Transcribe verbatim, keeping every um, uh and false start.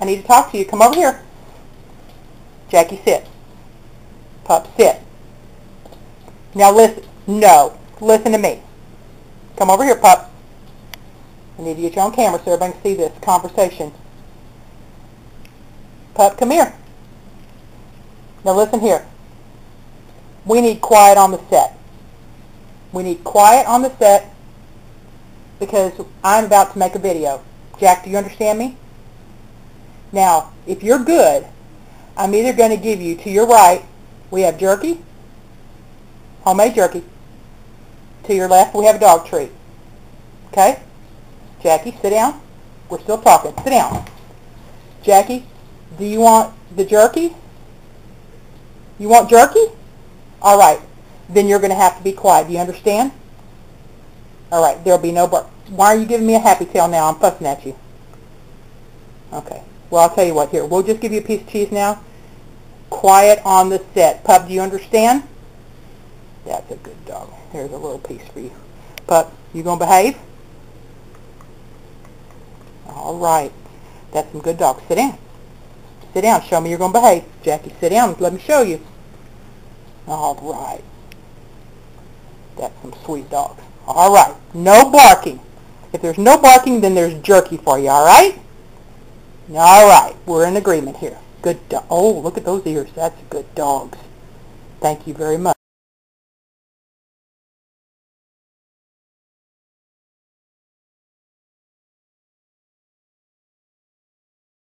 I need to talk to you. Come over here. Jackie, sit. Pup, sit. Now listen. No. Listen to me. Come over here, pup. I need to get you on camera so everybody can see this conversation. Pup, come here. Now listen here. We need quiet on the set. We need quiet on the set because I'm about to make a video. Jack, do you understand me? Now, if you're good, I'm either going to give you, to your right, we have jerky, homemade jerky. To your left, we have a dog treat. Okay? Jackie, sit down. We're still talking. Sit down. Jackie, do you want the jerky? You want jerky? All right. Then you're going to have to be quiet. Do you understand? All right. There'll be no bark. Why are you giving me a happy tail now? I'm fussing at you. Okay. Well, I'll tell you what. Here, we'll just give you a piece of cheese now. Quiet on the set. Pup, do you understand? That's a good dog. Here's a little piece for you. Pup, you going to behave? All right. That's some good dogs. Sit down. Sit down. Show me you're going to behave. Jackie, sit down. Let me show you. All right. That's some sweet dogs. All right. No barking. If there's no barking, then there's jerky for you. All right? All right. We're in agreement here. Good dog. Oh, look at those ears. That's good dogs. Thank you very much.